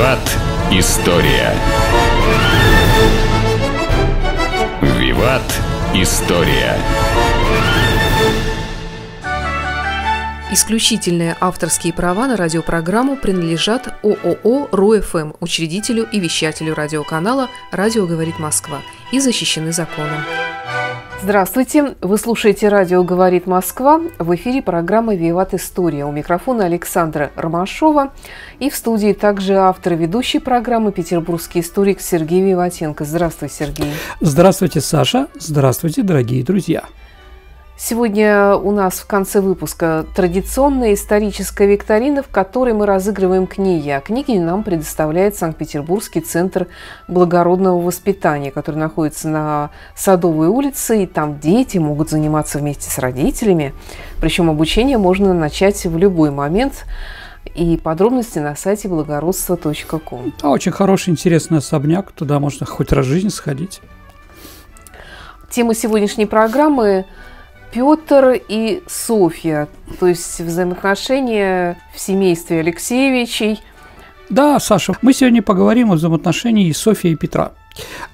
Виват История. Виват История. Исключительные авторские права на радиопрограмму принадлежат ООО «РУ-ФМ», учредителю и вещателю радиоканала «Радио говорит Москва», и защищены законом. Здравствуйте! Вы слушаете «Радио говорит Москва». В эфире программа «Виват История». У микрофона Александра Ромашова. И в студии также автор ведущей программы, петербургский историк Сергей Виватенко. Здравствуй, Сергей! Здравствуйте, Саша! Здравствуйте, дорогие друзья! Сегодня у нас в конце выпуска традиционная историческая викторина, в которой мы разыгрываем книги. А книги нам предоставляет Санкт-Петербургский центр благородного воспитания, который находится на Садовой улице, и там дети могут заниматься вместе с родителями. Причем обучение можно начать в любой момент. И подробности на сайте благородство.ком. Да, очень хороший, интересный особняк. Туда можно хоть раз в жизни сходить. Тема сегодняшней программы – Петр и Софья, то есть взаимоотношения в семействе Алексеевичей. Да, Саша, мы сегодня поговорим о взаимоотношении Софьи и Петра.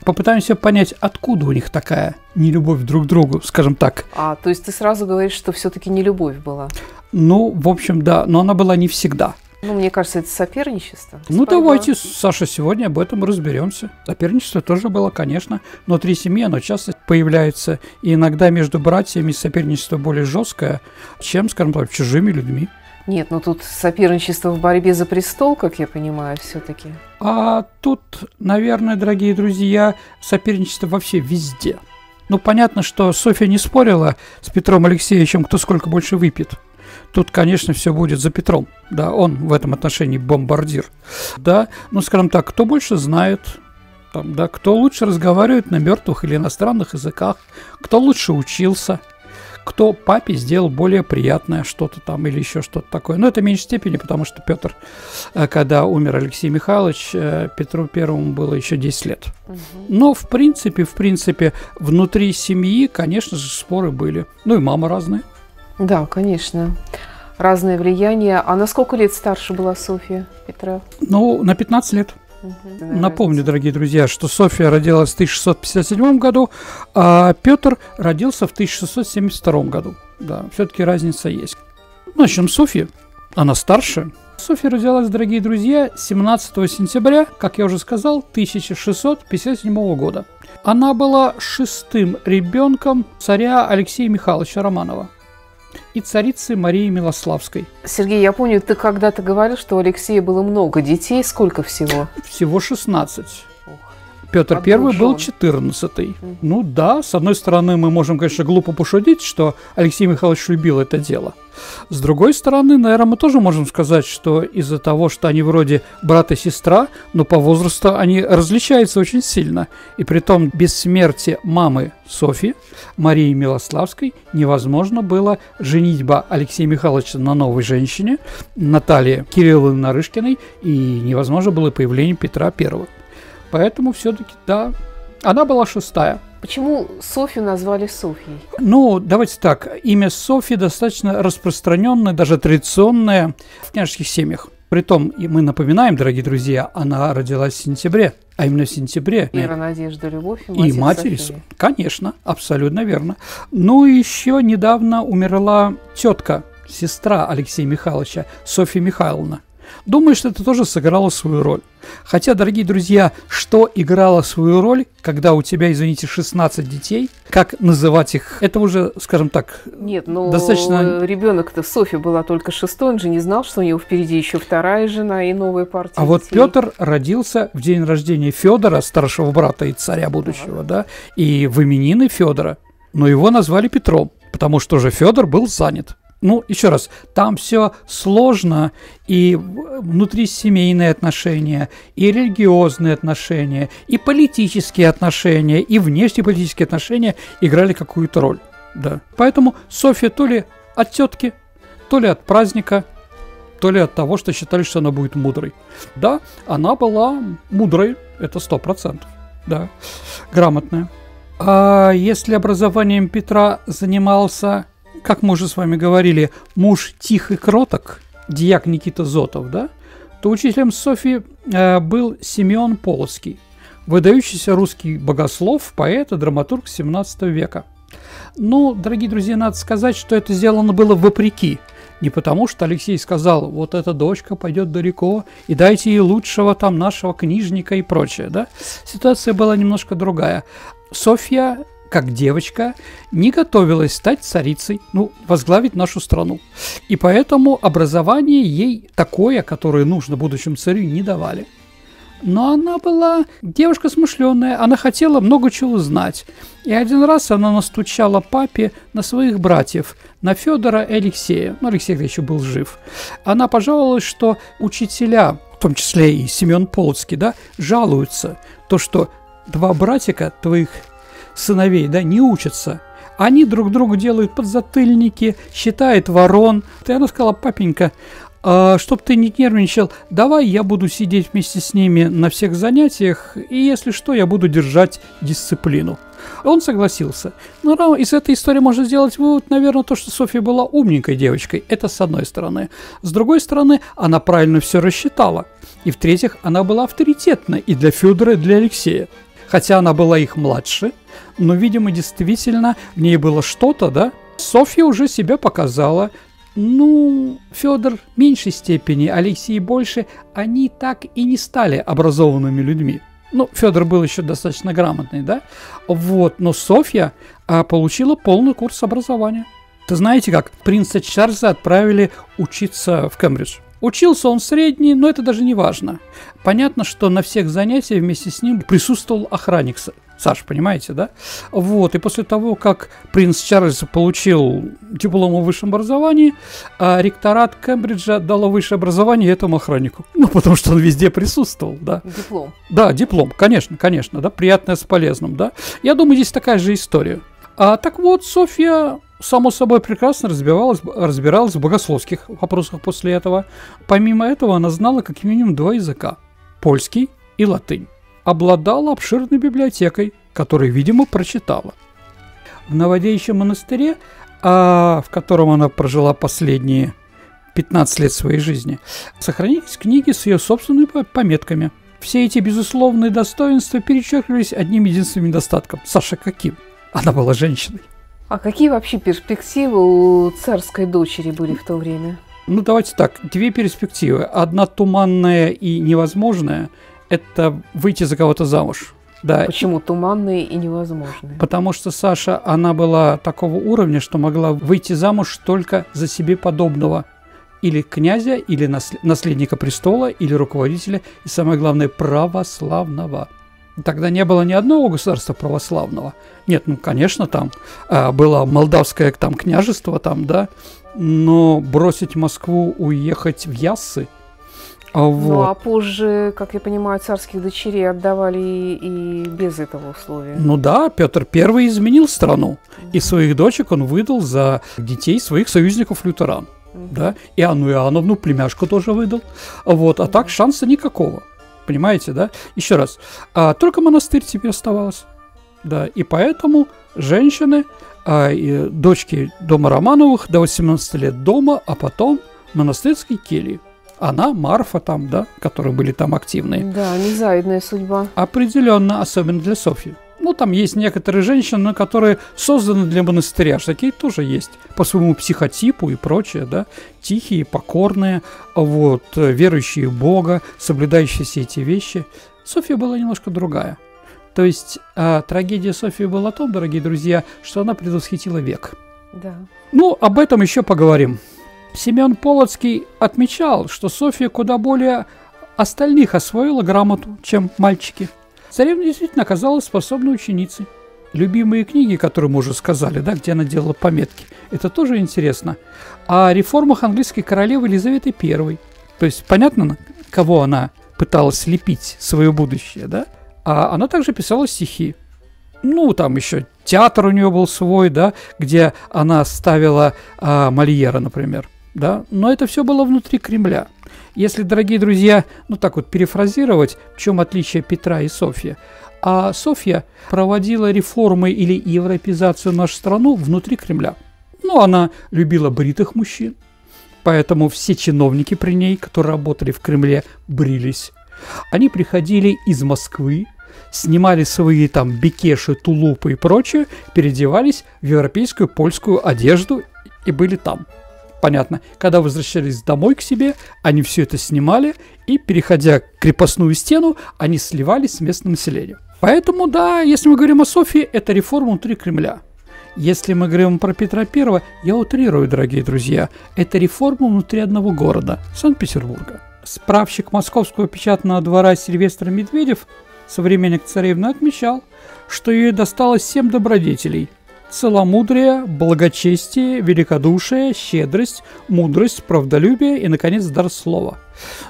Попытаемся понять, откуда у них такая нелюбовь друг к другу, скажем так. А, то есть ты сразу говоришь, что все-таки нелюбовь была? Ну, в общем, да, но она была не всегда. Ну, мне кажется, это соперничество. Ну, правда? Давайте, Саша, сегодня об этом разберемся. Соперничество тоже было, конечно. Внутри семьи оно часто появляется. И иногда между братьями соперничество более жесткое, чем, скажем так, чужими людьми. Нет, ну тут соперничество в борьбе за престол, как я понимаю, все-таки. А тут, наверное, дорогие друзья, соперничество вообще везде. Ну, понятно, что Софья не спорила с Петром Алексеевичем, кто сколько больше выпьет. Тут, конечно, все будет за Петром, да, он в этом отношении бомбардир, да, ну, скажем так, кто больше знает, там, да, кто лучше разговаривает на мертвых или иностранных языках, кто лучше учился, кто папе сделал более приятное что-то там или еще что-то такое, но это в меньшей степени, потому что Петр, когда умер Алексей Михайлович, Петру Первому было еще 10 лет, но, в принципе, внутри семьи, конечно же, споры были, ну, и мамы разные. Да, конечно. Разное влияние. А на сколько лет старше была Софья Петра? Ну, на 15 лет. Напомню, дорогие друзья, что Софья родилась в 1657 году, а Петр родился в 1672 году. Да, все-таки разница есть. Начнем с Софьи. Она старше. Софья родилась, дорогие друзья, 17 сентября, как я уже сказал, 1657 года. Она была шестым ребенком царя Алексея Михайловича Романова и царицы Марии Милославской. Сергей, я помню, ты когда-то говорил, что у Алексея было много детей. Сколько всего? Всего 16. Петр I был 14-й. Ну да, с одной стороны, мы можем, конечно, глупо пошутить, что Алексей Михайлович любил это дело. С другой стороны, наверное, мы тоже можем сказать, что из-за того, что они вроде брат и сестра, но по возрасту они различаются очень сильно. И притом без смерти мамы Софьи, Марии Милославской, невозможно было женитьба Алексея Михайловича на новой женщине, Наталье Кирилловне Нарышкиной, и невозможно было появление Петра I. Поэтому все-таки, да, она была шестая. Почему Софью назвали Софьей? Ну, давайте так, имя Софьи достаточно распространенное, даже традиционное в княжеских семьях. Притом, и мы напоминаем, дорогие друзья, она родилась в сентябре, а именно в сентябре. Вера, надежда, любовь и матери Софьи. Конечно, абсолютно верно. Ну, еще недавно умерла тетка, сестра Алексея Михайловича, Софья Михайловна. Думаю, что это тоже сыграло свою роль. Хотя, дорогие друзья, что играло свою роль, когда у тебя, извините, 16 детей, как называть их? Это уже, скажем так, нет, но достаточно... Ребенок-то Софья была только шестой, он же не знал, что у него впереди еще вторая жена и новая партия детей. А вот Петр родился в день рождения Федора, старшего брата и царя будущего, да, и в именины Федора. Но его назвали Петром, потому что же Федор был занят. Ну, еще раз, там все сложно, и внутрисемейные отношения, и религиозные отношения, и политические отношения, и внешнеполитические отношения играли какую-то роль, да. Поэтому Софья то ли от тетки, то ли от праздника, то ли от того, что считали, что она будет мудрой. Да, она была мудрой, это 100%, да, грамотная. А если образованием Петра занимался... Как мы уже с вами говорили, муж тих и кроток, дьяк Никита Зотов, да, то учителем Софьи был Симеон Полоцкий, выдающийся русский богослов, поэт и драматург XVII века. Но, дорогие друзья, надо сказать, что это сделано было вопреки. Не потому, что Алексей сказал, вот эта дочка пойдет далеко, и дайте ей лучшего там нашего книжника и прочее. Да? Ситуация была немножко другая. Софья, как девочка, не готовилась стать царицей, ну, возглавить нашу страну. И поэтому образование ей такое, которое нужно будущему царю, не давали. Но она была девушка смышленая, она хотела много чего знать. И один раз она настучала папе на своих братьев, на Федора и Алексея. Ну, Алексей еще был жив. Она пожаловалась, что учителя, в том числе и Симеон Полоцкий, да, жалуются, то, что два братика твоих сыновей, да, не учатся. Они друг другу делают подзатыльники, считают ворон. И она сказала: папенька, чтоб ты не нервничал, давай я буду сидеть вместе с ними на всех занятиях, и если что, я буду держать дисциплину. Он согласился. Но из этой истории можно сделать вывод, наверное, то, что Софья была умненькой девочкой. Это с одной стороны. С другой стороны, она правильно все рассчитала. И в-третьих, она была авторитетна и для Федора, и для Алексея. Хотя она была их младше, но, видимо, действительно в ней было что-то, да? Софья уже себя показала. Ну, Федор в меньшей степени, Алексей больше, они так и не стали образованными людьми. Ну, Федор был еще достаточно грамотный, да? Вот, но Софья получила полный курс образования. Ты знаете как, принца Чарльза отправили учиться в Кембридж. Учился он средний, но это даже не важно. Понятно, что на всех занятиях вместе с ним присутствовал охранник Саш, понимаете, да? Вот, и после того, как принц Чарльз получил диплом о высшем образовании, ректорат Кембриджа дало высшее образование этому охраннику. Ну, потому что он везде присутствовал, да. Диплом. Да, диплом, конечно, конечно, да, приятное с полезным, да. Я думаю, здесь такая же история. Так вот, Софья, само собой, прекрасно разбиралась в богословских вопросах после этого. Помимо этого, она знала как минимум два языка – польский и латынь. Обладала обширной библиотекой, которую, видимо, прочитала. В Новодевичьем монастыре, в котором она прожила последние 15 лет своей жизни, сохранились книги с ее собственными пометками. Все эти безусловные достоинства перечеркивались одним единственным недостатком. Саша, каким? Она была женщиной. А какие вообще перспективы у царской дочери были в то время? Ну, давайте так, две перспективы. Одна туманная и невозможная – это выйти за кого-то замуж. Да. Почему туманные и невозможные? Потому что Саша, она была такого уровня, что могла выйти замуж только за себе подобного. Или князя, или наследника престола, или руководителя, и самое главное – православного. Тогда не было ни одного государства православного. Нет, ну, конечно, там было молдавское там, княжество, там, да, но бросить Москву, уехать в Яссы. Вот. Ну, а позже, как я понимаю, царских дочерей отдавали и без этого условия. Ну да, Петр I изменил страну, и своих дочек он выдал за детей своих союзников-лютеран. Да? И Анну Иоанновну, племяшку, тоже выдал. Вот, а так шанса никакого. Понимаете, да? Еще раз. Только монастырь тебе оставалось. Да, и поэтому женщины, и дочки дома Романовых до 18 лет дома, а потом монастырской кельи. Она, Марфа там, да, которые были там активные. Да, незавидная судьба. Определенно, особенно для Софьи. Ну, там есть некоторые женщины, которые созданы для монастыря. Такие тоже есть по своему психотипу и прочее, да. Тихие, покорные, вот, верующие в Бога, соблюдающие все эти вещи. Софья была немножко другая. То есть трагедия Софьи была о том, дорогие друзья, что она предвосхитила век. Да. Ну, об этом еще поговорим. Симеон Полоцкий отмечал, что Софья куда более остальных освоила грамоту, чем мальчики. Царевна действительно оказалась способной ученицей. Любимые книги, которые мы уже сказали, да, где она делала пометки, это тоже интересно. О реформах английской королевы Елизаветы I. То есть понятно, на кого она пыталась лепить свое будущее, да? А она также писала стихи. Ну, там еще театр у нее был свой, да, где она ставила Мольера, например. Да? Но это все было внутри Кремля. Если, дорогие друзья, ну так вот перефразировать, в чем отличие Петра и Софьи. А Софья проводила реформы или европеизацию нашей страны внутри Кремля. Ну, она любила бритых мужчин, поэтому все чиновники при ней, которые работали в Кремле, брились. Они приходили из Москвы, снимали свои там бекеши, тулупы и прочее, переодевались в европейскую польскую одежду и были там. Понятно. Когда возвращались домой к себе, они все это снимали, и, переходя к крепостную стену, они сливались с местным населением. Поэтому, да, если мы говорим о Софии, это реформа внутри Кремля. Если мы говорим про Петра I, я утрирую, дорогие друзья, это реформа внутри одного города – Санкт-Петербурга. Справщик Московского печатного двора Сильвестр Медведев, современник царевны, отмечал, что ей досталось 7 добродетелей – целомудрие, благочестие, великодушие, щедрость, мудрость, правдолюбие и, наконец, дар слова.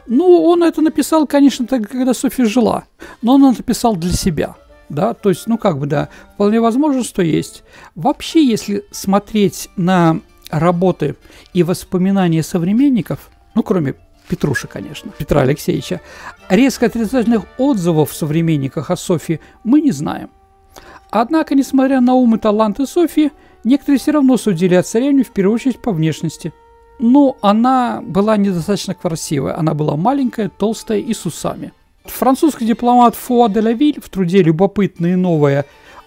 Ну, он это написал, конечно, так, когда Софья жила, но он это написал для себя. Да, то есть, ну как бы, да, вполне возможно, что есть. Вообще, если смотреть на работы и воспоминания современников, ну кроме Петруши, конечно, Петра Алексеевича, резко отрицательных отзывов в современниках о Софии мы не знаем. Однако, несмотря на ум и таланты Софии, некоторые все равно судили о царевне в первую очередь по внешности. Но она была недостаточно красивая, она была маленькая, толстая и с усами. Французский дипломат Фуа де Лавиль в труде «Любопытное и новое»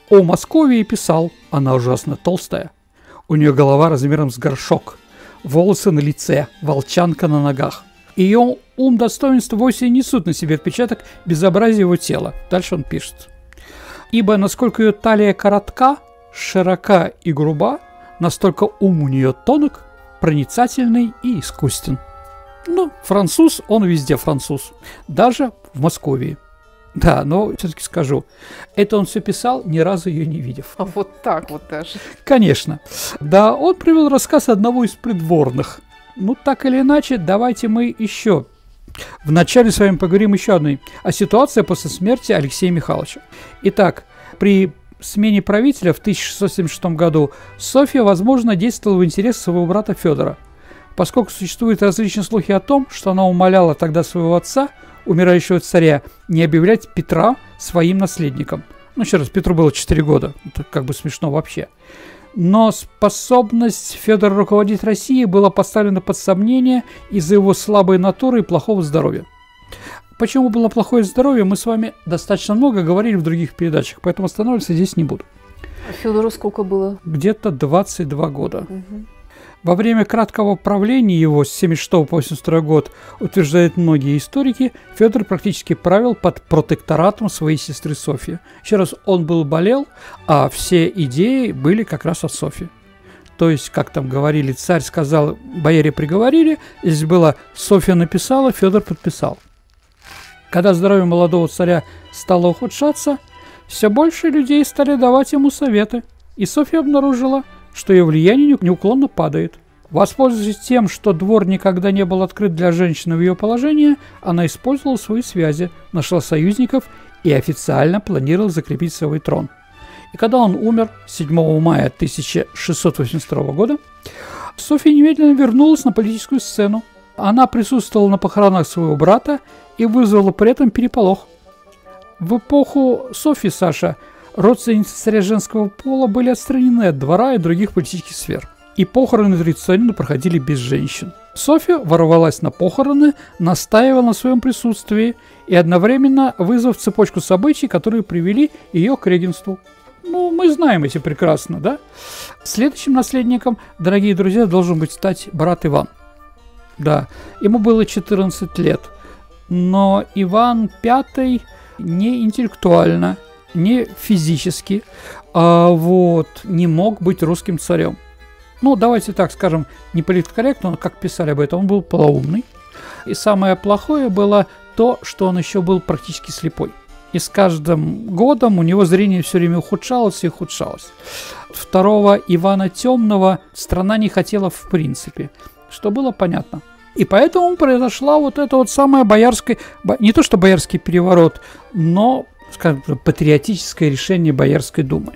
о Московии писал: «Она ужасно толстая. У нее голова размером с горшок, волосы на лице, волчанка на ногах. Ее ум, достоинство вовсе несут на себе отпечаток безобразия его тела». Дальше он пишет: «Ибо насколько ее талия коротка, широка и груба, настолько ум у нее тонок, проницательный и искусен». Ну, француз, он везде француз, даже в Москве. Да, но все-таки скажу, это он все писал, ни разу ее не видев. А вот так вот даже. Конечно. Да, он привел рассказ одного из придворных. Ну, так или иначе, давайте мы еще вначале с вами поговорим еще одной о ситуации после смерти Алексея Михайловича. Итак, при смене правителя в 1676 году Софья, возможно, действовала в интересах своего брата Федора, поскольку существуют различные слухи о том, что она умоляла тогда своего отца, умирающего царя, не объявлять Петра своим наследником. Ну, еще раз, Петру было 4 года. Это как бы смешно вообще. Но способность Федора руководить Россией была поставлена под сомнение из-за его слабой натуры и плохого здоровья. Почему было плохое здоровье, мы с вами достаточно много говорили в других передачах, поэтому останавливаться здесь не буду. А Федору сколько было? Где-то 22 года. Угу. Во время краткого правления его с 76 по 82 год, утверждают многие историки, Федор практически правил под протекторатом своей сестры Софьи. Еще раз, он болел, а все идеи были как раз от Софьи. То есть, как там говорили, царь сказал, бояре приговорили, здесь было Софья написала, Федор подписал. Когда здоровье молодого царя стало ухудшаться, все больше людей стали давать ему советы, и Софья обнаружила, что ее влияние неуклонно падает. Воспользовавшись тем, что двор никогда не был открыт для женщины в ее положении, она использовала свои связи, нашла союзников и официально планировала закрепить свой трон. И когда он умер 7 мая 1682 года, Софья немедленно вернулась на политическую сцену. Она присутствовала на похоронах своего брата и вызвала при этом переполох. В эпоху Софьи, Саша, родственницы царя женского пола были отстранены от двора и других политических сфер, и похороны традиционно проходили без женщин. Софья ворвалась на похороны, настаивала на своем присутствии и одновременно вызвав цепочку событий, которые привели ее к регенству. Ну, мы знаем эти прекрасно, да? Следующим наследником, дорогие друзья, должен быть стать брат Иван. Да, ему было 14 лет, но Иван V не интеллектуально, не физически, не мог быть русским царем. Ну, давайте так скажем, не политкорректно, но как писали об этом, он был полоумный. И самое плохое было то, что он еще был практически слепой. И с каждым годом у него зрение все время ухудшалось и ухудшалось. Второго Ивана Темного страна не хотела в принципе, что было понятно. И поэтому произошла вот эта вот самая боярская, не то что боярский переворот, но скажем, патриотическое решение Боярской думы.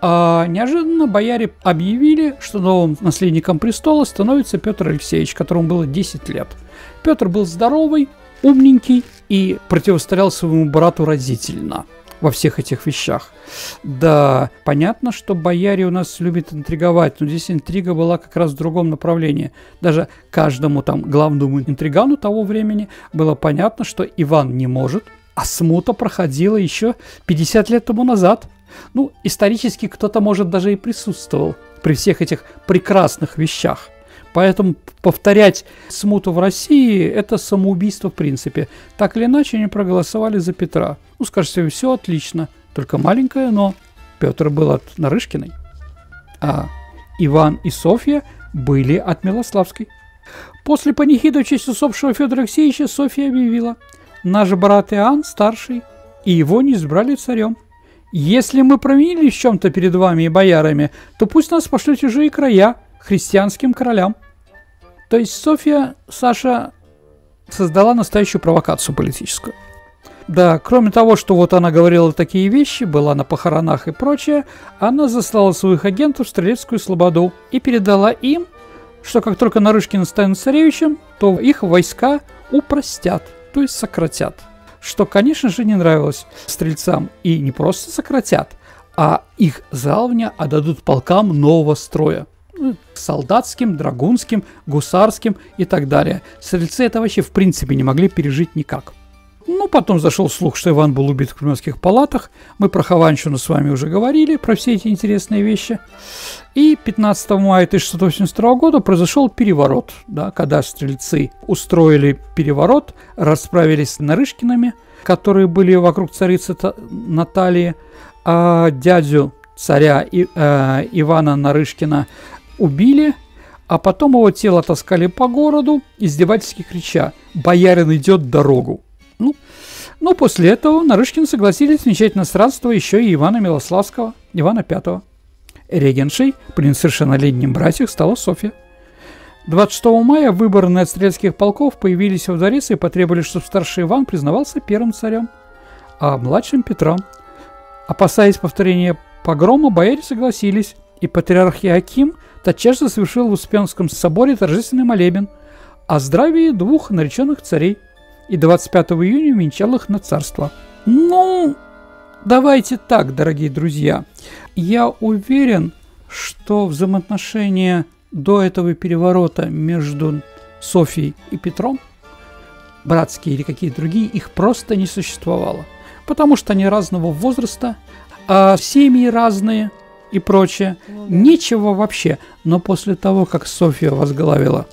А неожиданно бояре объявили, что новым наследником престола становится Петр Алексеевич, которому было 10 лет. Петр был здоровый, умненький и противостоял своему брату разительно. во всех этих вещах. Да, понятно, что бояре у нас любят интриговать, но здесь интрига была как раз в другом направлении. Даже каждому там главному интригану того времени было понятно, что Иван не может, а смута проходила еще 50 лет тому назад. Ну, исторически кто-то, может, даже и присутствовал при всех этих прекрасных вещах. Поэтому повторять смуту в России – это самоубийство в принципе. Так или иначе, они проголосовали за Петра. Ну, скажете, все отлично, только маленькое, но Петр был от Нарышкиной, а Иван и Софья были от Милославской. После панихиды в честь усопшего Федора Алексеевича Софья объявила: «Наш брат Иоанн старший, и его не избрали царем. Если мы провинились в чем-то перед вами и боярами, то пусть нас пошлют в чужие края, христианским королям». То есть Софья, Саша, создала настоящую провокацию политическую. Да, кроме того, что вот она говорила такие вещи, была на похоронах и прочее, она заслала своих агентов в Стрелецкую слободу и передала им, что как только Нарышкин станет царевичем, то их войска упростят, то есть сократят. Что, конечно же, не нравилось стрельцам, и не просто сократят, а их жалования отдадут полкам нового строя. Солдатским, драгунским, гусарским и так далее. Стрельцы это вообще в принципе не могли пережить никак. Ну, потом зашел слух, что Иван был убит в Крымских палатах. Мы про Хованщину с вами уже говорили, про все эти интересные вещи. И 15 мая 1682 года произошел переворот, да, когда стрельцы устроили переворот, расправились с Нарышкиными, которые были вокруг царицы Натальи, а дядю царя Ивана Нарышкина убили, а потом его тело таскали по городу, издевательски крича: «Боярин идет дорогу». Ну, после этого Нарышкины согласились венчать на сродство еще и Ивана Милославского, Ивана V. Регеншей при несовершеннолетнем братьях стала Софья. 26 мая выборные от стрельских полков появились во дворец и потребовали, чтобы старший Иван признавался первым царем, а младшим – Петром. Опасаясь повторения погрома, бояре согласились, и патриарх Иоаким тотчас же совершил в Успенском соборе торжественный молебен о здравии двух нареченных царей и 25 июня венчал их на царство. Ну, давайте так, дорогие друзья. Я уверен, что взаимоотношения до этого переворота между Софьей и Петром, братские или какие-то другие, их просто не существовало, потому что они разного возраста, а семьи разные и прочее. Ничего вообще. Но после того, как Софья возглавила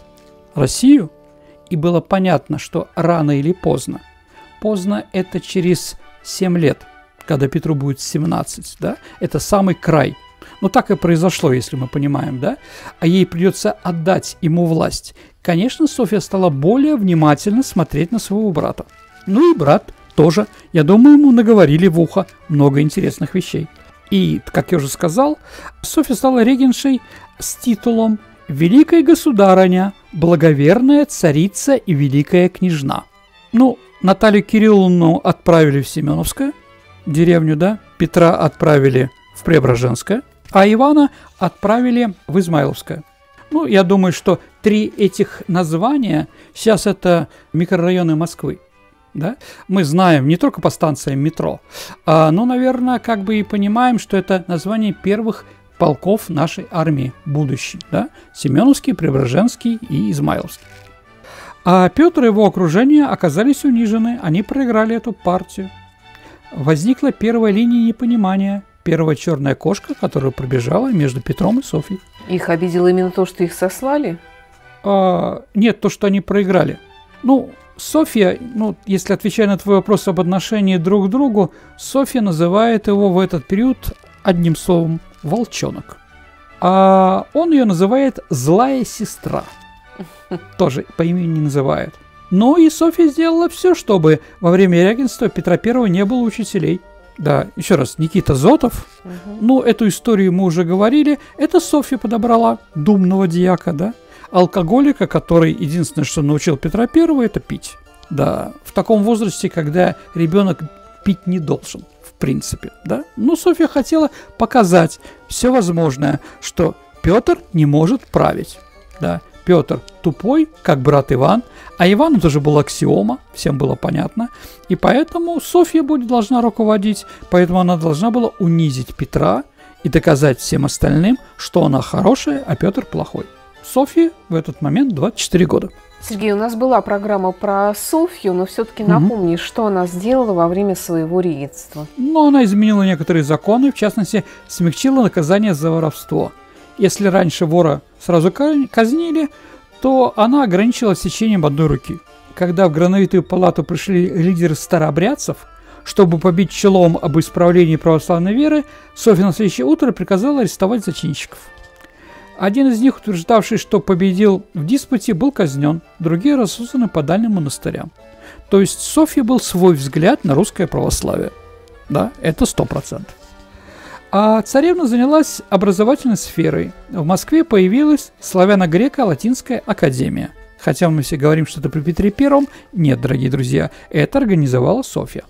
Россию, и было понятно, что рано или поздно, это через 7 лет, когда Петру будет 17, да, это самый край. Но так и произошло, если мы понимаем, да, а ей придется отдать ему власть. Конечно, Софья стала более внимательно смотреть на своего брата. Ну и брат тоже, я думаю, ему наговорили в ухо много интересных вещей. И, как я уже сказал, Софья стала регеншей с титулом «Великая государыня, благоверная царица и великая княжна». Ну, Наталью Кирилловну отправили в Семеновское, деревню, да, Петра отправили в Преображенское, а Ивана отправили в Измайловское. Ну, я думаю, что три этих названия сейчас это микрорайоны Москвы. Да? Мы знаем не только по станциям метро, но, наверное, как бы и понимаем, что это название первых полков нашей армии будущей, да? Семеновский, Преображенский и Измайловский. А Петр и его окружение оказались унижены, они проиграли эту партию. Возникла первая линия непонимания, первая черная кошка, которая пробежала между Петром и Софьей. Их обидело именно то, что их сослали? Нет, то, что они проиграли. Ну, Софья, ну, если отвечая на твой вопрос об отношении друг к другу, Софья называет его в этот период одним словом – волчонок. А он ее называет «злая сестра». Тоже по имени не называет. Но и Софья сделала все, чтобы во время регенства Петра I не было учителей. Да, еще раз, Никита Зотов. Ну, эту историю мы уже говорили. Это Софья подобрала думного дьяка, да? Алкоголика, который единственное, что научил Петра I, это пить. Да, в таком возрасте, когда ребенок пить не должен, в принципе, да. Но Софья хотела показать все возможное, что Петр не может править, да. Петр тупой, как брат Иван, а Ивану тоже был аксиома, всем было понятно, и поэтому Софья будет должна руководить, поэтому она должна была унизить Петра и доказать всем остальным, что она хорошая, а Петр плохой. Софье в этот момент 24 года. Сергей, у нас была программа про Софью, но все-таки напомни, что она сделала во время своего регентства. Но она изменила некоторые законы, в частности, смягчила наказание за воровство. Если раньше вора сразу казнили, то она ограничилась сечением одной руки. Когда в Грановитую палату пришли лидеры старообрядцев, чтобы побить челом об исправлении православной веры, Софья на следующее утро приказала арестовать зачинщиков. Один из них, утверждавший, что победил в диспуте, был казнен, другие рассужданы по дальним монастырям. То есть Софья был свой взгляд на русское православие. Да, это 100%. А царевна занялась образовательной сферой. В Москве появилась славяно-греко-латинская академия. Хотя мы все говорим, что это при Петре I. Нет, дорогие друзья, это организовала Софья.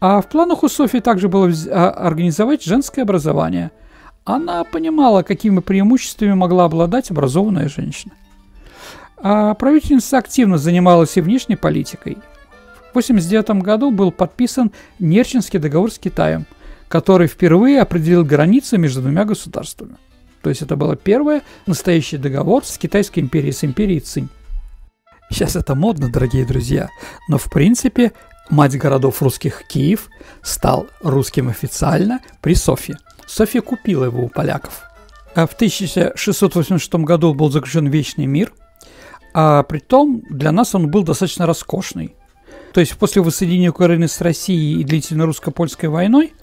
А в планах у Софьи также было организовать женское образование. Она понимала, какими преимуществами могла обладать образованная женщина. А правительница активно занималась и внешней политикой. В 1989 году был подписан Нерчинский договор с Китаем, который впервые определил границы между двумя государствами. То есть это был первый настоящий договор с Китайской империей, с империей Цинь. Сейчас это модно, дорогие друзья, но в принципе мать городов русских Киев стал русским официально при Софье. Софья купила его у поляков. А в 1686 году был заключен Вечный мир, а притом для нас он был достаточно роскошный. То есть после воссоединения Украины с Россией и длительной русско-польской войной,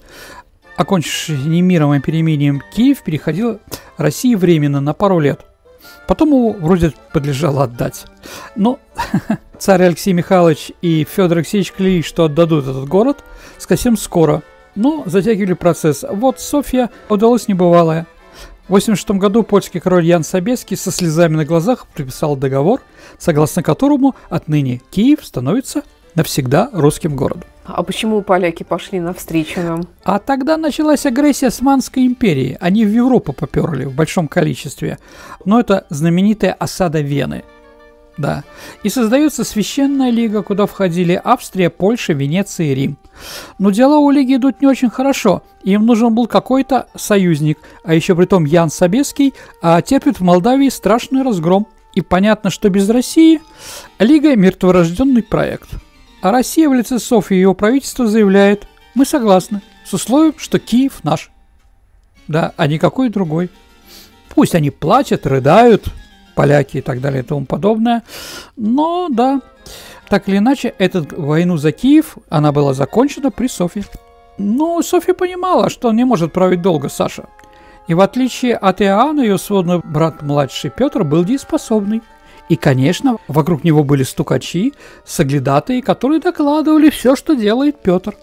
окончившись не миром, а перемирием, Киев переходил России временно на пару лет. Потом его вроде подлежало отдать. Но царь Алексей Михайлович и Федор Алексеевич клялись, что отдадут этот город совсем скоро. Но затягивали процесс. Вот Софья удалось небывалое. В 1986 году польский король Ян Собеский со слезами на глазах подписал договор, согласно которому отныне Киев становится навсегда русским городом. А почему поляки пошли навстречу нам? А тогда началась агрессия Османской империи. Они в Европу поперли в большом количестве. Но это знаменитая осада Вены. Да. И создается священная лига, куда входили Австрия, Польша, Венеция и Рим. Но дела у лиги идут не очень хорошо. Им нужен был какой-то союзник. А еще притом Ян Собеский терпит в Молдавии страшный разгром. И понятно, что без России лига – мертворожденный проект. А Россия в лице Софьи и ее правительства заявляет: мы согласны, с условием, что Киев наш. Да, а никакой другой. Пусть они плачут, рыдают, поляки и так далее и тому подобное. Но да, так или иначе, эту войну за Киев, она была закончена при Софье. Но Софья понимала, что он не может править долго, Саша. И в отличие от Иоанна, ее сводный брат младший Петр был дееспособный. И, конечно, вокруг него были стукачи, соглядатые, которые докладывали все, что делает Петр.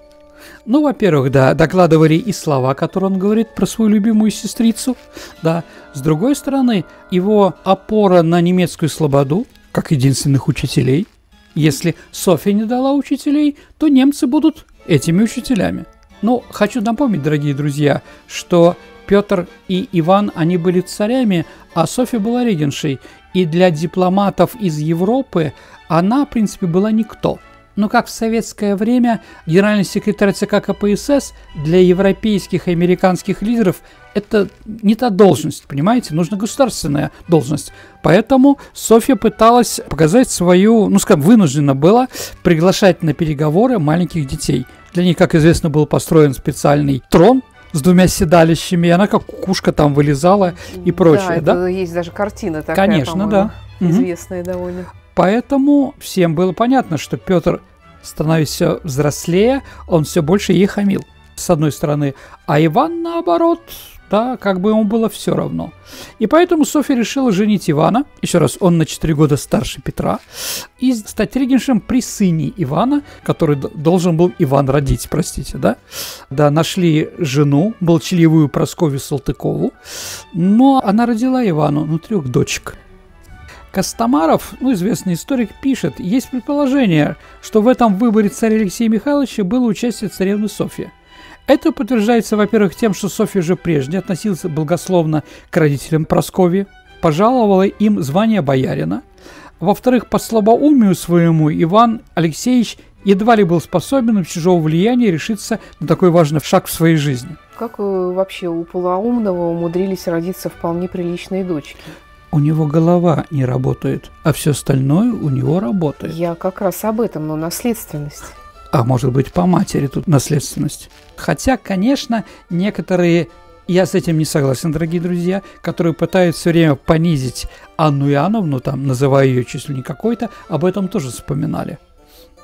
Ну, во-первых, да, докладывали и слова, которые он говорит про свою любимую сестрицу, да. С другой стороны, его опора на немецкую слободу, как единственных учителей. Если Софья не дала учителей, то немцы будут этими учителями. Ну, хочу напомнить, дорогие друзья, что Петр и Иван, они были царями, а Софья была регеншей. И для дипломатов из Европы она, в принципе, была никто. Но как в советское время генеральный секретарь ЦК КПСС для европейских и американских лидеров это не та должность, понимаете? Нужна государственная должность. Поэтому Софья пыталась показать свою, ну скажем, вынуждена была приглашать на переговоры маленьких детей. Для них, как известно, был построен специальный трон с двумя седалищами, и она как кукушка там вылезала и прочее. Да, это есть даже картина такая, конечно, да, известная довольно. Поэтому всем было понятно, что Петр, становясь все взрослее, он все больше ей хамил, с одной стороны. А Иван, наоборот, да, как бы ему было все равно. И поэтому Софья решила женить Ивана, еще раз, он на 4 года старше Петра, и стать регеншем при сыне Ивана, который должен был Иван родить, простите, да. Да, нашли жену, молчаливую Прасковью Салтыкову, но она родила Ивану, ну, 3 дочек. Костомаров, ну, известный историк, пишет, есть предположение, что в этом выборе царя Алексея Михайловича было участие царевны Софьи. Это подтверждается, во-первых, тем, что Софья уже прежде относилась благословно к родителям Прасковьи, пожаловала им звание боярина. Во-вторых, по слабоумию своему Иван Алексеевич едва ли был способен от чужого влияния решиться на такой важный шаг в своей жизни. Как вообще у полоумного умудрились родиться вполне приличные дочки? У него голова не работает, а все остальное у него работает. Я как раз об этом, но наследственность. А может быть, по матери тут наследственность. Хотя, конечно, некоторые, я с этим не согласен, дорогие друзья, которые пытаются все время понизить Анну Иоанновну, там, называя ее число не какой-то, об этом тоже вспоминали.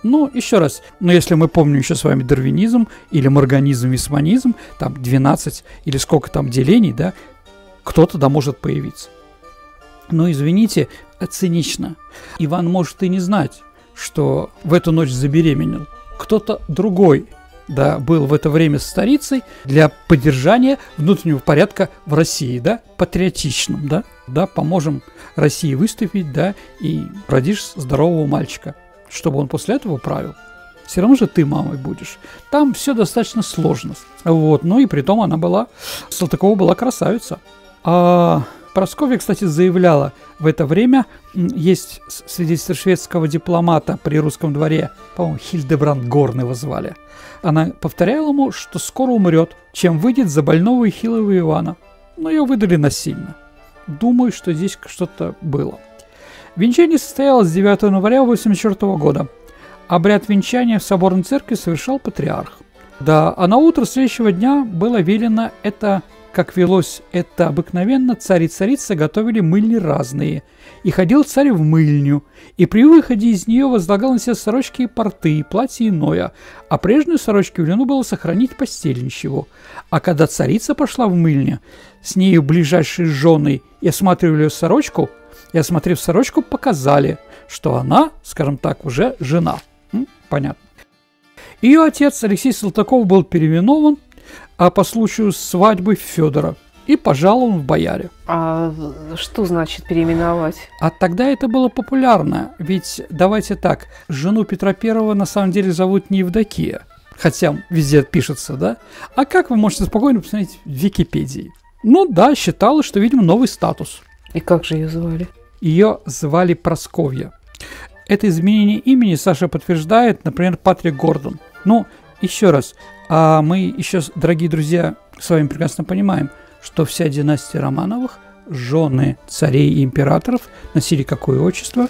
Ну, еще раз, но если мы помним еще с вами дарвинизм или морганизм, висманизм, там 12 или сколько там делений, да, кто-то да может появиться. Но извините, цинично. Иван может и не знать, что в эту ночь забеременел. Кто-то другой, да, был в это время старицей для поддержания внутреннего порядка в России, да, патриотичным, да, да, поможем России выступить, да, и родишь здорового мальчика, чтобы он после этого правил. Все равно же ты мамой будешь. Там все достаточно сложно. Вот. Ну и при том она была... Салтыкова была красавица. А Прасковья, кстати, заявляла в это время, есть свидетельство шведского дипломата при русском дворе, по-моему, Хильдебранд Горн его звали. Она повторяла ему, что скоро умрет, чем выйдет за больного и хилого Ивана. Но ее выдали насильно. Думаю, что здесь что-то было. Венчание состоялось 9 января 1984 года. Обряд венчания в соборной церкви совершал патриарх. Да, а на утро следующего дня было велено это, как велось это обыкновенно, царь и царица готовили мыльни разные. И ходил царь в мыльню, и при выходе из нее возлагал на себя сорочки и порты, и платье иное, а прежнюю сорочку велено было сохранить постельничьего. А когда царица пошла в мыльню, с нею ближайшей женой и осматривали ее сорочку, и, осмотрев сорочку, показали, что она, скажем так, уже жена. Понятно. Ее отец Алексей Салтыков был переименован, а по случаю свадьбы Федора, и пожалован в бояре. А что значит переименовать? А тогда это было популярно, ведь, давайте так, жену Петра I на самом деле зовут не Евдокия, хотя везде пишется, да? А как вы можете спокойно посмотреть в Википедии? Ну да, считалось, что, видимо, новый статус. И как же ее звали? Ее звали Прасковья. Это изменение имени Саша подтверждает, например, Патрик Гордон. Ну, еще раз, а мы еще, дорогие друзья, с вами прекрасно понимаем, что вся династия Романовых, жены царей и императоров, носили какое отчество?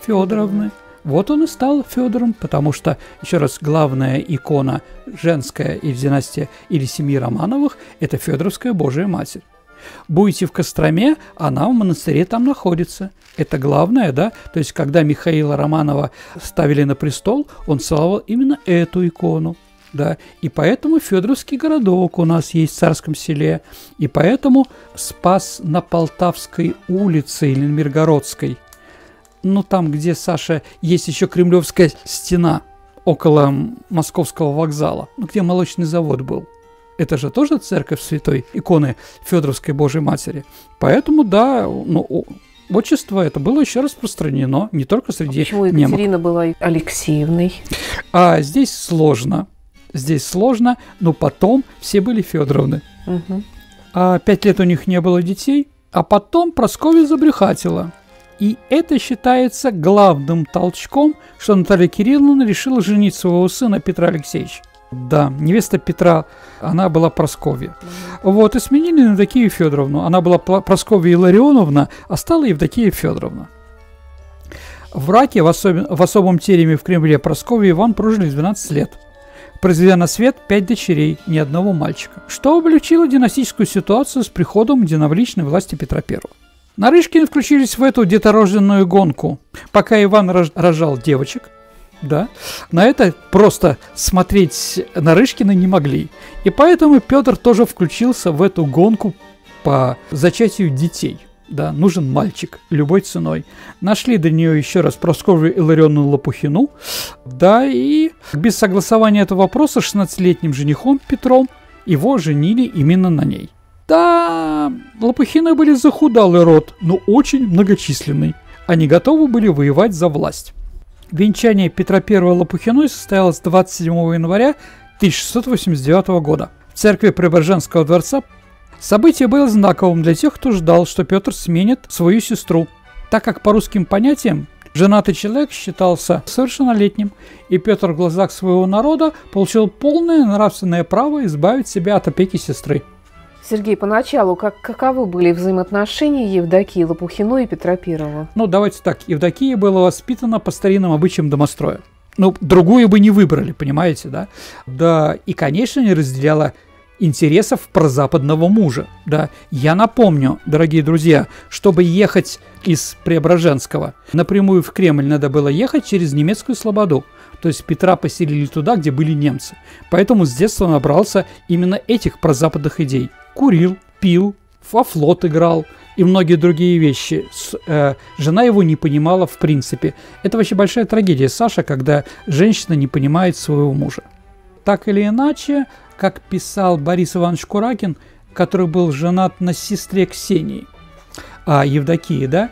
Федоровны. Вот он и стал Федором, потому что, еще раз, главная икона женская или династия или семьи Романовых – это Федоровская Божья Матерь. Будете в Костроме, она в монастыре там находится. Это главное, да? То есть, когда Михаила Романова ставили на престол, он целовал именно эту икону, да? И поэтому Федоровский городок у нас есть в Царском Селе. И поэтому Спас на Полтавской улице или на Миргородской, ну, там, где, Саша, есть еще Кремлевская стена около Московского вокзала, ну, где молочный завод был. Это же тоже церковь святой иконы Федоровской Божьей Матери. Поэтому, да, ну, отчество это было еще распространено не только среди немцев. Почему Екатерина была Алексеевной? А здесь сложно. Здесь сложно, но потом все были Федоровны. Угу. А 5 лет у них не было детей, а потом Прасковья забрюхатила. И это считается главным толчком, что Наталья Кирилловна решила женить своего сына Петра Алексеевича. Да, невеста Петра, она была Прасковья. Вот, и сменили на Евдокию Федоровну. Она была Прасковья Илларионовна, а стала Евдокия Федоровна. В браке в особом тереме в Кремле Прасковья и Иван прожили 12 лет, произведя на свет 5 дочерей, ни одного мальчика, что облегчило династическую ситуацию с приходом единовластной власти Петра I. Нарышкины включились в эту деторожденную гонку, пока Иван рожал девочек. Да, на это просто смотреть Нарышкины не могли. И поэтому Петр тоже включился в эту гонку по зачатию детей. Да, нужен мальчик любой ценой. Нашли до нее еще раз Прасковью Илларионовну Лопухину. Да, и без согласования этого вопроса 16-летним женихом Петром его женили именно на ней. Да, Лопухины были захудалый род, но очень многочисленный. Они готовы были воевать за власть. Венчание Петра I Лопухиной состоялось 27 января 1689 года в церкви Преображенского дворца. Событие было знаковым для тех, кто ждал, что Петр сменит свою сестру, так как по русским понятиям женатый человек считался совершеннолетним, и Петр в глазах своего народа получил полное нравственное право избавить себя от опеки сестры. Сергей, поначалу, каковы были взаимоотношения Евдокии Лопухиной и Петра I? Ну, давайте так, Евдокия была воспитана по старинным обычаям домостроя. Ну, другую бы не выбрали, понимаете, да? Да, и, конечно, не разделяла интересов прозападного мужа, да. Я напомню, дорогие друзья, чтобы ехать из Преображенского напрямую в Кремль, надо было ехать через немецкую слободу. То есть Петра поселили туда, где были немцы. Поэтому с детства набрался именно этих прозападных идей. Курил, пил, во флот играл и многие другие вещи. Жена его не понимала в принципе. Это вообще большая трагедия, Саша, когда женщина не понимает своего мужа. Так или иначе, как писал Борис Иванович Куракин, который был женат на сестре Ксении, Евдокии, да?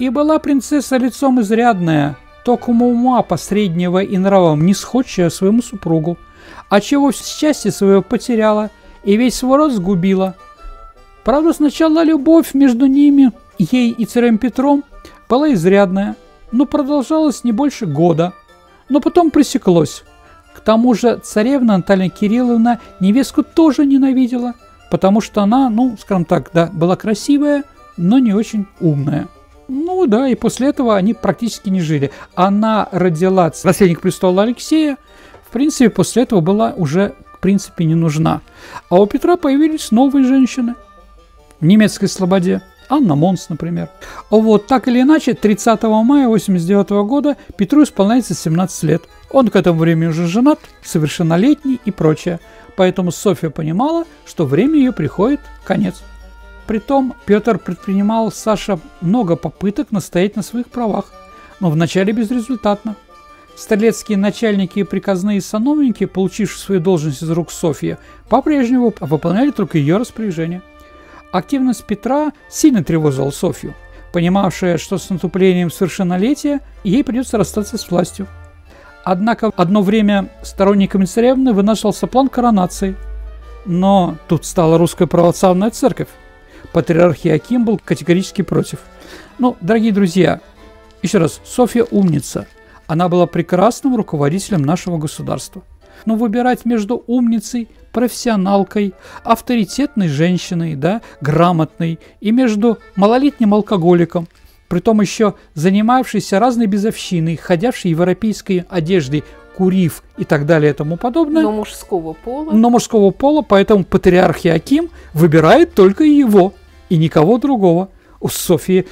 «И была принцесса лицом изрядная, токому ума посреднего и нравом не сходчая своему супругу, а чего счастье свое потеряла и весь свой род сгубила. Правда, сначала любовь между ними, ей и царем Петром, была изрядная, но продолжалась не больше года, но потом пресеклось. К тому же царевна Наталья Кирилловна невестку тоже ненавидела, потому что она, ну, скажем так, да, была красивая, но не очень умная. Ну да, и после этого они практически не жили. Она родила наследник престола Алексея, в принципе, после этого была уже, в принципе, не нужна. А у Петра появились новые женщины в немецкой слободе. Анна Монс, например. Вот, так или иначе, 30 мая 1989 года Петру исполняется 17 лет. Он к этому времени уже женат, совершеннолетний и прочее. Поэтому Софья понимала, что время ее приходит конец. Притом Петр предпринимал, Саша, много попыток настоять на своих правах, но вначале безрезультатно. Стрелецкие начальники и приказные сановники, получившие свою должность из рук Софьи, по-прежнему выполняли только ее распоряжение. Активность Петра сильно тревожила Софью, понимавшая, что с наступлением совершеннолетия ей придется расстаться с властью. Однако одно время сторонниками царевны вынашивался план коронации, но тут стала русская православная церковь. Патриарх Иоаким был категорически против. Ну, дорогие друзья, еще раз, Софья умница. Она была прекрасным руководителем нашего государства. Но выбирать между умницей, профессионалкой, авторитетной женщиной, да, грамотной, и между малолетним алкоголиком, притом еще занимавшейся разной безовщиной, ходявшей в европейской одежде, курив и так далее и тому подобное. Но мужского пола. Но мужского пола, поэтому патриарх Иоаким выбирает только его и никого другого. У Софьи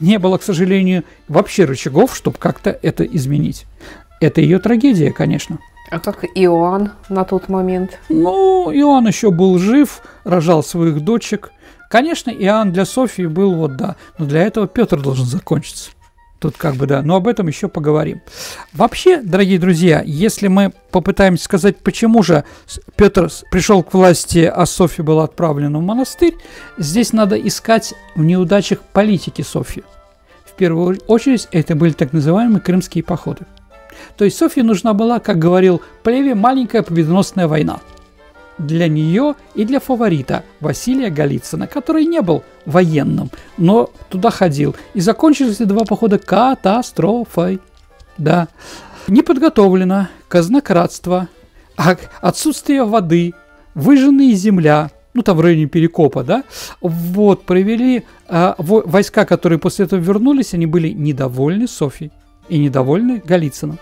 не было, к сожалению, вообще рычагов, чтобы как-то это изменить. Это ее трагедия, конечно. А как Иоанн на тот момент? Ну, Иоанн еще был жив, рожал своих дочек. Конечно, Иоанн для Софьи был, вот да, но для этого Петр должен закончиться. Тут как бы да, но об этом еще поговорим. Вообще, дорогие друзья, если мы попытаемся сказать, почему же Петр пришел к власти, а Софья была отправлена в монастырь, здесь надо искать в неудачах политики Софьи. В первую очередь это были так называемые крымские походы. То есть Софье нужна была, как говорил Плеве, маленькая победоносная война для нее и для фаворита Василия Голицына, который не был военным, но туда ходил. И закончились два похода катастрофой. Да. Не подготовлено, казнократство, отсутствие воды, выжженная земля, ну там в районе Перекопа, да, вот, провели войска, которые после этого вернулись, они были недовольны Софьей и недовольны Голицыным.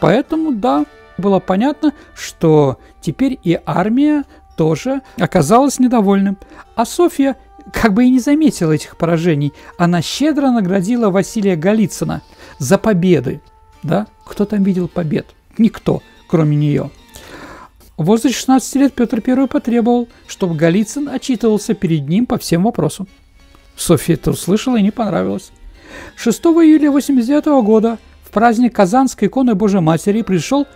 Поэтому, да, было понятно, что теперь и армия тоже оказалась недовольным. А Софья как бы и не заметила этих поражений. Она щедро наградила Василия Голицына за победы. Да? Кто там видел побед? Никто, кроме нее. Возле 16 лет Петр I потребовал, чтобы Голицын отчитывался перед ним по всем вопросам. Софья это услышала и не понравилось. 6 июля 1989 года в праздник Казанской иконы Божией Матери пришел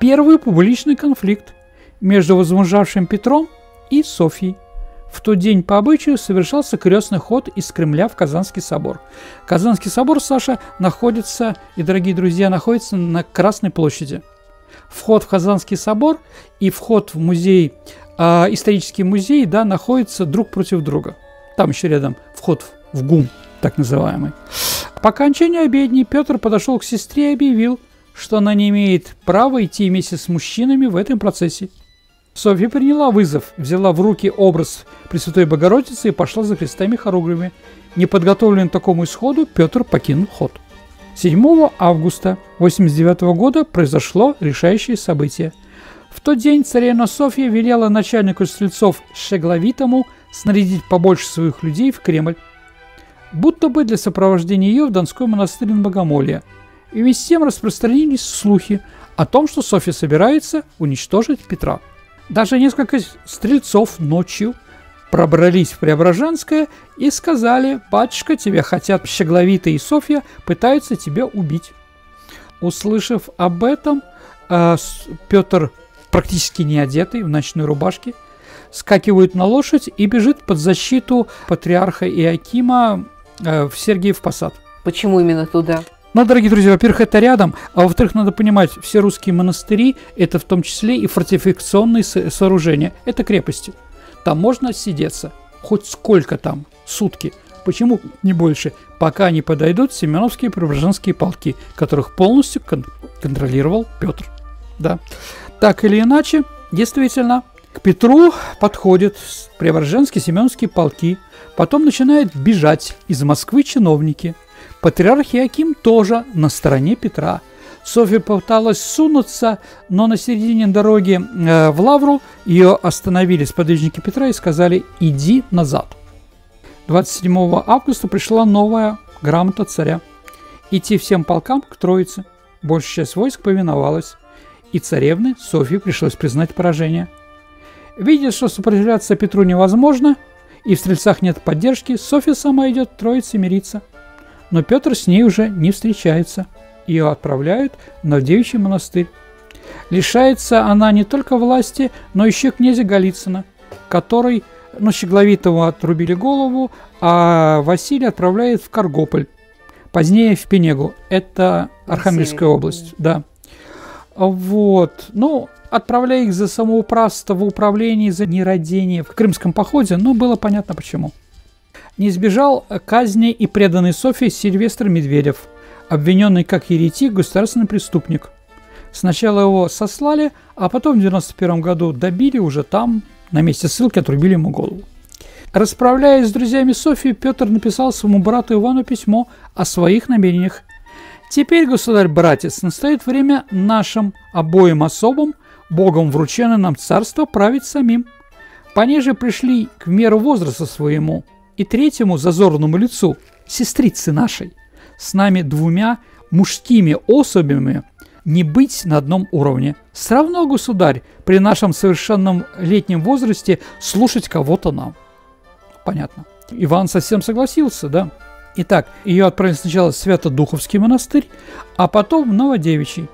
первый публичный конфликт между возмужавшим Петром и Софьей. В тот день по обычаю совершался крестный ход из Кремля в Казанский собор. Казанский собор, Саша, находится, и, дорогие друзья, находится на Красной площади. Вход в Казанский собор и вход в музей исторические музеи, да, находятся друг против друга. Там еще рядом вход в ГУМ, так называемый. По окончанию обедни Петр подошел к сестре и объявил, что она не имеет права идти вместе с мужчинами в этом процессе. Софья приняла вызов, взяла в руки образ Пресвятой Богородицы и пошла за крестами хоругвями. Неподготовленный к такому исходу, Петр покинул ход. 7 августа 89 года произошло решающее событие. В тот день царевна Софья велела начальнику стрельцов Шегловитому снарядить побольше своих людей в Кремль, будто бы для сопровождения ее в Донской монастырь на Богомолье. И вместе с тем распространились слухи о том, что Софья собирается уничтожить Петра. Даже несколько стрельцов ночью пробрались в Преображенское и сказали: «Батюшка, тебя хотят, Щегловита и Софья пытаются тебя убить». Услышав об этом, Петр, практически не одетый, в ночной рубашке, скакивает на лошадь и бежит под защиту патриарха Иоакима в Сергиев Посад. Почему именно туда? Но, дорогие друзья, во-первых, это рядом, а во-вторых, надо понимать, все русские монастыри – это в том числе и фортификационные сооружения, это крепости. Там можно сидеться, хоть сколько там, сутки, почему не больше, пока не подойдут семеновские и преображенские полки, которых полностью контролировал Петр. Да. Так или иначе, действительно, к Петру подходят преображенские и семеновские полки, потом начинают бежать из Москвы чиновники. Патриарх Иоаким тоже на стороне Петра. Софья пыталась сунуться, но на середине дороги в Лавру ее остановили сподвижники Петра и сказали: «Иди назад». 27 августа пришла новая грамота царя. Идти всем полкам к Троице. Большая часть войск повиновалась. И царевны Софье пришлось признать поражение. Видя, что сопротивляться Петру невозможно, и в стрельцах нет поддержки, Софья сама идет к Троице мириться. Но Петр с ней уже не встречается. Ее отправляют в Новодевичий монастырь. Лишается она не только власти, но еще князя Голицына, который, Щегловитову отрубили голову, а Василий отправляет в Каргополь, позднее в Пенегу. Это Архангельская область. Да. Вот. Ну, отправляя их за самоуправство в управлении, за нерадение в Крымском походе, ну, было понятно почему. Не избежал казни и преданный Софии Сильвестр Медведев, обвиненный как еретик, государственный преступник. Сначала его сослали, а потом в 1991 году добили уже там, на месте ссылки, отрубили ему голову. Расправляясь с друзьями Софии, Петр написал своему брату Ивану письмо о своих намерениях. «Теперь, государь-братец, настает время нашим обоим особам, Богом вручено нам царство, править самим. Понеже пришли к меру возраста своему, и третьему зазорному лицу, сестрицы нашей, с нами двумя мужскими особями не быть на одном уровне. Сравно, государь, при нашем совершенном летнем возрасте слушать кого-то нам». Понятно. Иван совсем согласился, да? Итак, ее отправили сначала в Свято-Духовский монастырь, а потом в Новодевичий.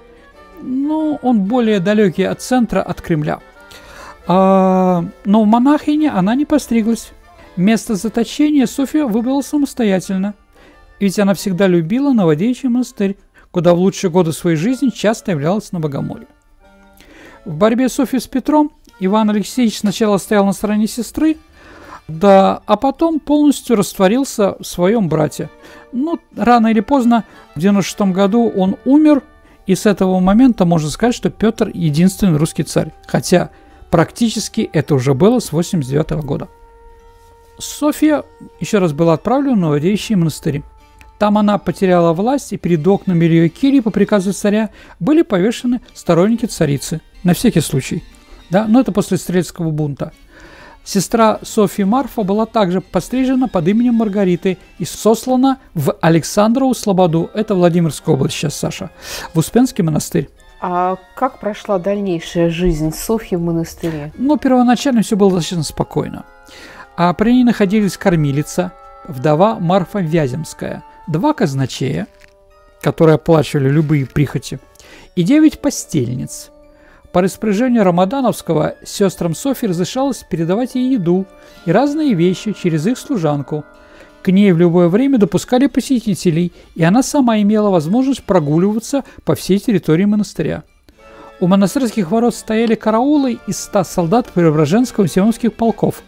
Но он более далекий от центра, от Кремля. Но в монахине она не постриглась. Место заточения Софья выбрала самостоятельно, ведь она всегда любила Новодевичий монастырь, куда в лучшие годы своей жизни часто являлась на Богомолье. В борьбе Софьи с Петром Иван Алексеевич сначала стоял на стороне сестры, да, а потом полностью растворился в своем брате. Но рано или поздно, в 1996 году он умер, и с этого момента можно сказать, что Петр – единственный русский царь, хотя практически это уже было с 1989 года. Софья еще раз была отправлена в Новодевичий монастырь. Там она потеряла власть, и перед окнами ее кирии по приказу царя были повешены сторонники царицы, на всякий случай. Да? Но это после стрелецкого бунта. Сестра Софьи Марфа была также пострижена под именем Маргариты и сослана в Александрову Слободу, это Владимирская область сейчас, Саша, в Успенский монастырь. А как прошла дальнейшая жизнь Софьи в монастыре? Ну, первоначально все было достаточно спокойно. А при ней находились кормилица, вдова Марфа Вяземская, два казначея, которые оплачивали любые прихоти, и 9 постельниц. По распоряжению Рамадановского сестрам Софьи разрешалось передавать ей еду и разные вещи через их служанку. К ней в любое время допускали посетителей, и она сама имела возможность прогуливаться по всей территории монастыря. У монастырских ворот стояли караулы из 100 солдат Преображенского и Симонских полков,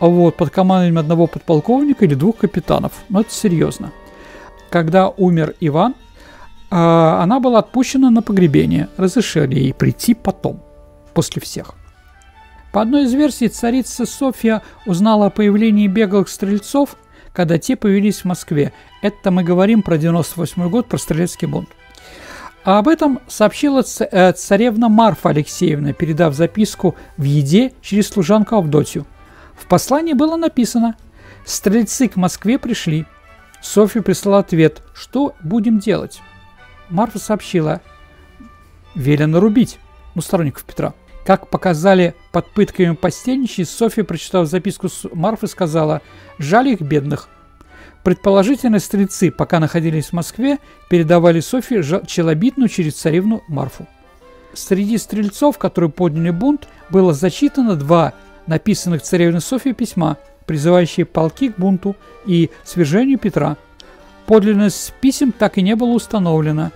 под командованием одного подполковника или двух капитанов. Но это серьезно. Когда умер Иван, она была отпущена на погребение. Разрешили ей прийти потом, после всех. По одной из версий, царица Софья узнала о появлении беглых стрельцов, когда те появились в Москве. Это мы говорим про 98 год, про стрелецкий бунт. А об этом сообщила царевна Марфа Алексеевна, передав записку в Еде через служанку Авдотью. В послании было написано: «Стрельцы к Москве пришли». Софья прислала ответ: «Что будем делать?» Марфа сообщила: «Велено рубить», ну, сторонников Петра. Как показали под пытками постельничьи, Софья, прочитав записку Марфы, сказала: «Жаль их, бедных». Предположительно, стрельцы, пока находились в Москве, передавали Софье челобитную через царевну Марфу. Среди стрельцов, которые подняли бунт, было зачитано 2 написанных царевной Софье письма, призывающие полки к бунту и свержению Петра. Подлинность писем так и не было установлено.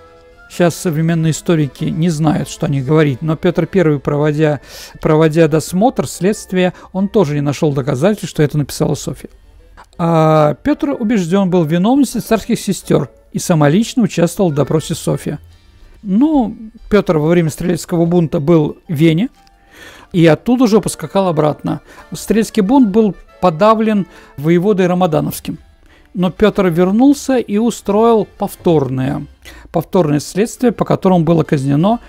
Сейчас современные историки не знают, что о них говорить, но Петр I, проводя досмотр следствия, он тоже не нашел доказательств, что это написала Софья. А Петр убежден был в виновности царских сестер и самолично участвовал в допросе Софьи. Ну, Петр во время стрелецкого бунта был в Вене и оттуда же поскакал обратно. Стрелецкий бунт был подавлен воеводой Рамадановским. Но Петр вернулся и устроил повторное следствие, по которому было казнено,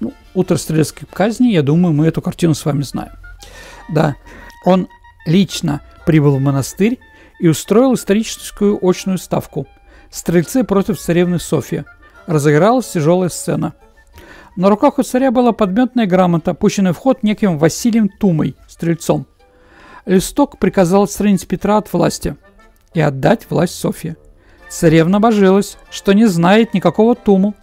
ну, утро стрелецкой казни, я думаю, мы эту картину с вами знаем. Да, он лично прибыл в монастырь и устроил историческую очную ставку «Стрельцы против царевны Софьи». Разыгралась тяжелая сцена. На руках у царя была подметная грамота, пущенная в ход неким Василием Тумой, стрельцом. Листок приказал отстранить Петра от власти и отдать власть Софье. Царевна божилась, что не знает никакого Туму.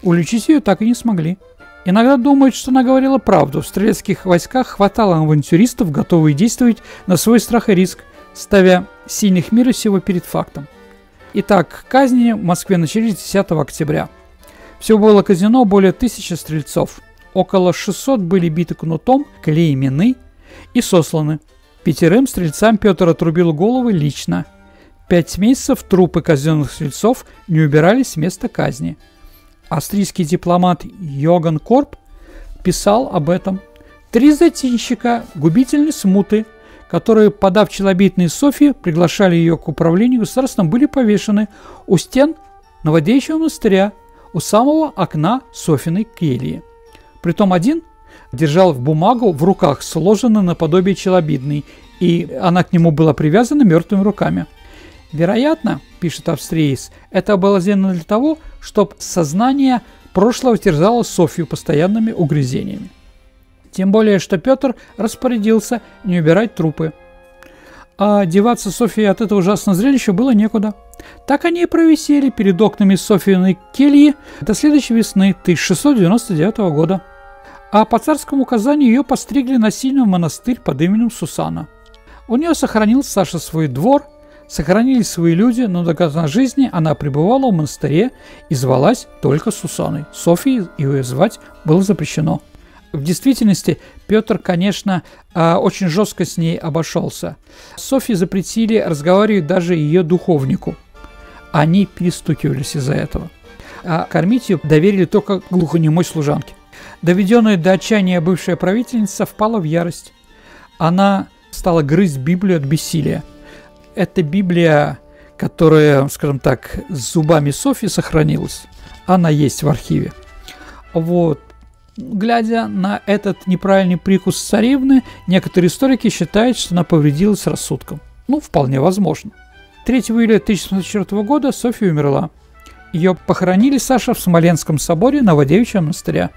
Уличить ее так и не смогли. Иногда думают, что она говорила правду. В стрелецких войсках хватало авантюристов, готовых действовать на свой страх и риск, ставя сильных мира сего перед фактом. Итак, казни в Москве начались 10 октября. Всего было казнено более 1000 стрельцов. Около 600 были биты кнутом, клеймены и сосланы. 5 стрельцам Петр отрубил головы лично. 5 месяцев трупы казненных стрельцов не убирались с места казни. Австрийский дипломат Йоган Корп писал об этом. 3 затейщика губительной смуты, которые, подав челобитные Софьи, приглашали ее к управлению государством, были повешены у стен Новодевичьего монастыря, у самого окна Софьиной кельи. Притом один держал в бумагу в руках, сложенную наподобие челобитной, и она к нему была привязана мертвыми руками. «Вероятно, — пишет австриец, — это было сделано для того, чтобы сознание прошлого терзало Софью постоянными угрызениями». Тем более, что Петр распорядился не убирать трупы. А деваться Софье от этого ужасного зрелища было некуда. Так они и провисели перед окнами Софьиной кельи до следующей весны 1699 года. А по царскому указанию ее постригли насильно в монастырь под именем Сусана. У нее сохранился Саша свой двор, сохранились свои люди, но до конца жизни она пребывала в монастыре и звалась только Сусаной. Софьей ее звать было запрещено. В действительности Петр, конечно, очень жестко с ней обошелся. Софье запретили разговаривать даже ее духовнику. Они перестукивались из-за этого. А кормить ее доверили только глухонемой служанке. Доведенная до отчаяния бывшая правительница впала в ярость. Она стала грызть Библию от бессилия. Эта Библия, которая, скажем так, с зубами Софьи сохранилась, она есть в архиве. Глядя на этот неправильный прикус царевны, некоторые историки считают, что она повредилась рассудком. Ну, вполне возможно. 3 июля 1704 года Софья умерла. Ее похоронили, Саша, в Смоленском соборе Новодевичьего монастыря.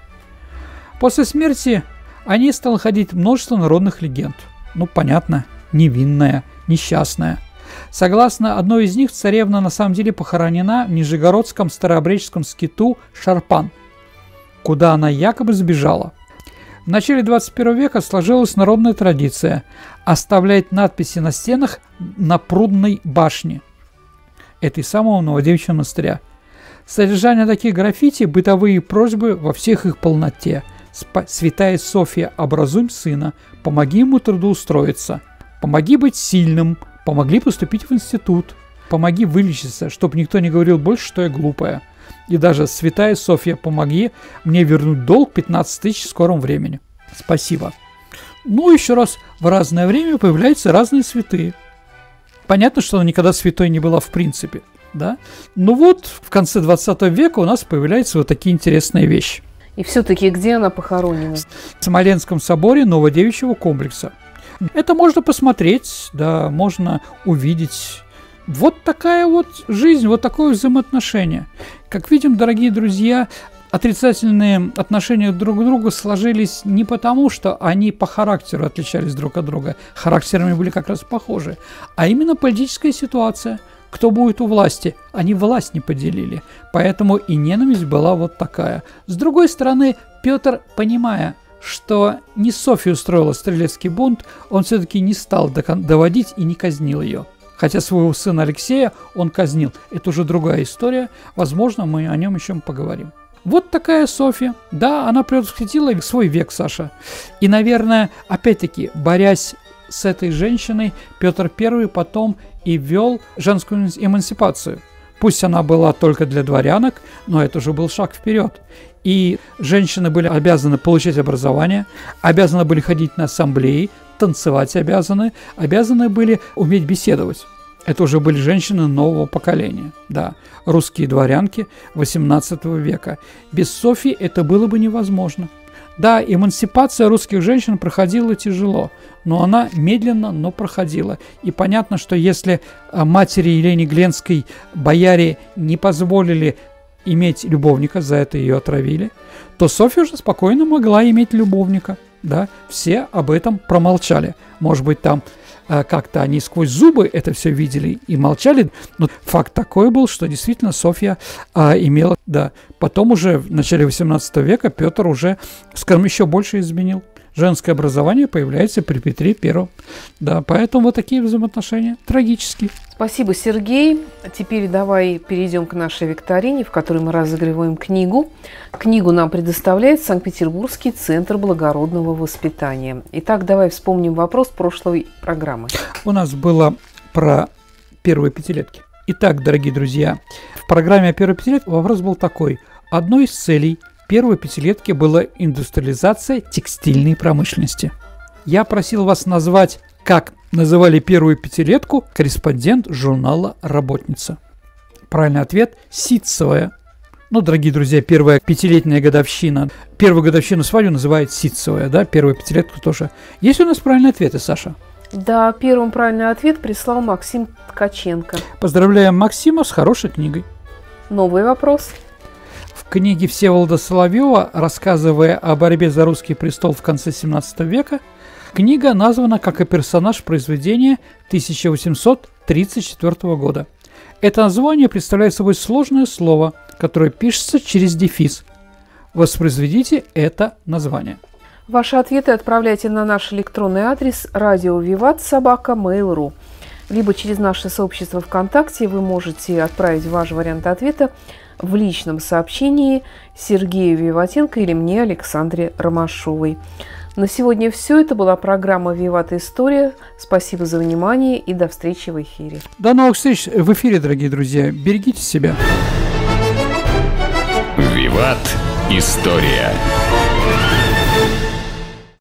После смерти о ней стало ходить множество народных легенд. Ну, понятно, невинная, несчастная. Согласно одной из них, царевна на самом деле похоронена в нижегородском старообрядческом скиту Шарпан, куда она якобы сбежала. В начале 21 века сложилась народная традиция оставлять надписи на стенах на прудной башне этой самого Новодевичьего монастыря. Содержание таких граффити – бытовые просьбы во всех их полноте, Святая Софья, образуй сына, помоги ему трудоустроиться, помоги быть сильным, помоги поступить в институт, помоги вылечиться, чтобы никто не говорил больше, что я глупая. И даже Святая Софья, помоги мне вернуть долг 15 тысяч в скором времени. Спасибо. Ну, еще раз, в разное время появляются разные святые. Понятно, что она никогда святой не была в принципе, да? Но вот в конце 20 века у нас появляются вот такие интересные вещи. И все-таки где она похоронена? В Смоленском соборе Новодевичьего комплекса. Это можно посмотреть, да, можно увидеть. Вот такая вот жизнь, вот такое взаимоотношение. Как видим, дорогие друзья, отрицательные отношения друг к другу сложились не потому, что они по характеру отличались друг от друга, характерами были как раз похожи, а именно политическая ситуация, кто будет у власти, они власть не поделили, поэтому и ненависть была вот такая. С другой стороны, Петр, понимая, что не Софья устроила стрелецкий бунт, он все-таки не стал доводить и не казнил ее. Хотя своего сына Алексея он казнил. Это уже другая история. Возможно, мы о нем еще поговорим. Вот такая Софья. Да, она предвосхитила свой век, Саша. И, наверное, опять-таки, борясь с этой женщиной, Петр I потом и ввел женскую эмансипацию. Пусть она была только для дворянок, но это же был шаг вперед. И женщины были обязаны получать образование, обязаны были ходить на ассамблеи, танцевать обязаны были уметь беседовать. Это уже были женщины нового поколения, да, русские дворянки XVIII века. Без Софьи это было бы невозможно. Да, эмансипация русских женщин проходила тяжело, но она медленно, но проходила. И понятно, что если матери Елене Гленской бояре не позволили иметь любовника, за это ее отравили, то Софья уже спокойно могла иметь любовника. Да, все об этом промолчали. Может быть, там как-то они сквозь зубы это все видели и молчали, но факт такой был, что действительно Софья имела, да. Потом уже в начале 18 века Петр уже, скажем, еще больше изменил. Женское образование появляется при Петре I. Да, поэтому вот такие взаимоотношения трагические. Спасибо, Сергей. Теперь давай перейдем к нашей викторине, в которой мы разыгрываем книгу. Книгу нам предоставляет Санкт-Петербургский центр благородного воспитания. Итак, давай вспомним вопрос прошлой программы. У нас было про первые пятилетки. Итак, дорогие друзья, в программе о первой пятилетке вопрос был такой. Одной из целей первой пятилетки была индустриализация текстильной промышленности. Я просил вас назвать, как называли первую пятилетку, корреспондент журнала «Работница». Правильный ответ – ситцевая. Ну, дорогие друзья, первая пятилетняя годовщина. Первую годовщину свадьбы называют ситцевая, да, первую пятилетку тоже. Есть у нас правильные ответы, Саша? Да, первым правильный ответ прислал Максим Ткаченко. Поздравляем Максима с хорошей книгой. Новый вопрос. В книге Всеволода Соловьева, рассказывая о борьбе за русский престол в конце 17 века, книга названа как и персонаж произведения 1834 года. Это название представляет собой сложное слово, которое пишется через дефис. Воспроизведите это название. Ваши ответы отправляйте на наш электронный адрес radio@vivat@mail.ru. Либо через наше сообщество ВКонтакте вы можете отправить ваш вариант ответа в личном сообщении Сергею Виватенко или мне, Александре Ромашовой. На сегодня все. Это была программа «Виват История». Спасибо за внимание и до встречи в эфире. До новых встреч в эфире, дорогие друзья. Берегите себя. «Виват История».